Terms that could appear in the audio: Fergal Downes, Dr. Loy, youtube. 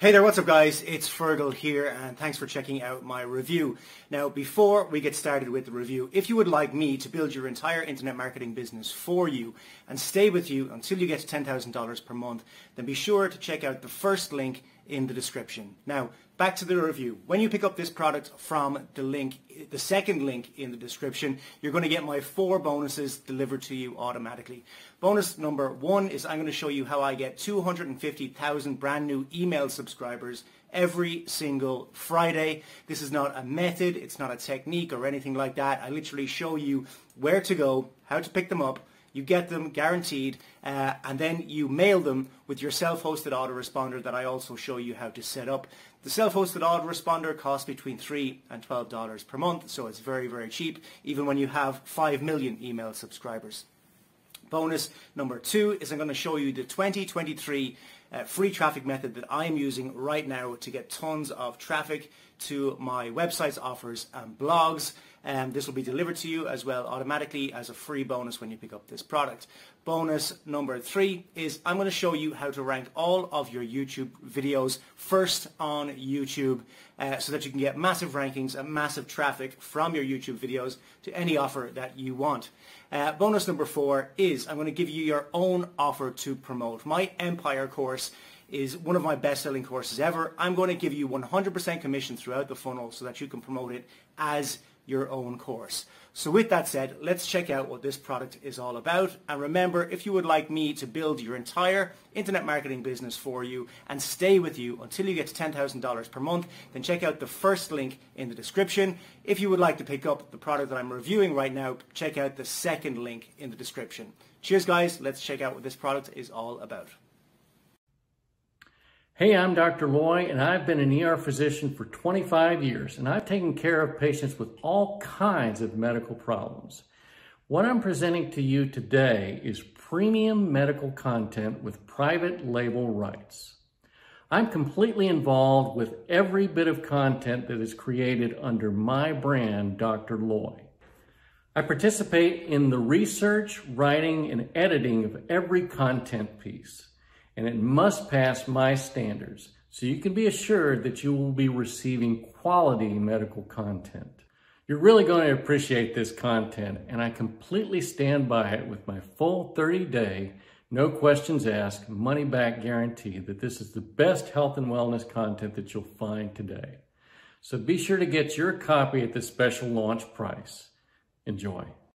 Hey there, what's up guys? It's Fergal here and thanks for checking out my review. Now before we get started with the review, if you would like me to build your entire internet marketing business for you and stay with you until you get to $10,000 per month, then be sure to check out the first link in the description. Now back to the review. When you pick up this product from the second link in the description, you're going to get my 4 bonuses delivered to you automatically. Bonus number 1 is I'm going to show you how I get 250,000 brand new email subscribers every single Friday. This is not a method, it's not a technique or anything like that. I literally show you where to go, how to pick them up. You get them guaranteed and then you mail them with your self-hosted autoresponder that I also show you how to set up. The self-hosted autoresponder costs between $3 and $12 per month, so it's very, very cheap, even when you have 5 million email subscribers. Bonus number 2 is I'm going to show you the 2023 free traffic method that I'm using right now to get tons of traffic to my websites, offers and blogs. This will be delivered to you as well automatically as a free bonus when you pick up this product. Bonus number 3 is I'm going to show you how to rank all of your YouTube videos first on YouTube so that you can get massive rankings and massive traffic from your YouTube videos to any offer that you want. Bonus number 4 is I'm going to give you your own offer to promote. My Empire course is one of my best-selling courses ever. I'm going to give you 100% commission throughout the funnel so that you can promote it as your own course. So with that said, let's check out what this product is all about. And remember, if you would like me to build your entire internet marketing business for you and stay with you until you get to $10,000 per month, then check out the first link in the description. If you would like to pick up the product that I'm reviewing right now, check out the second link in the description. Cheers guys, let's check out what this product is all about. Hey, I'm Dr. Loy, and I've been an ER physician for 25 years, and I've taken care of patients with all kinds of medical problems. What I'm presenting to you today is premium medical content with private label rights. I'm completely involved with every bit of content that is created under my brand, Dr. Loy. I participate in the research, writing, and editing of every content piece, and it must pass my standards, so you can be assured that you will be receiving quality medical content. You're really going to appreciate this content, and I completely stand by it with my full 30-day, no questions asked, money-back guarantee that this is the best health and wellness content that you'll find today. So be sure to get your copy at the special launch price. Enjoy.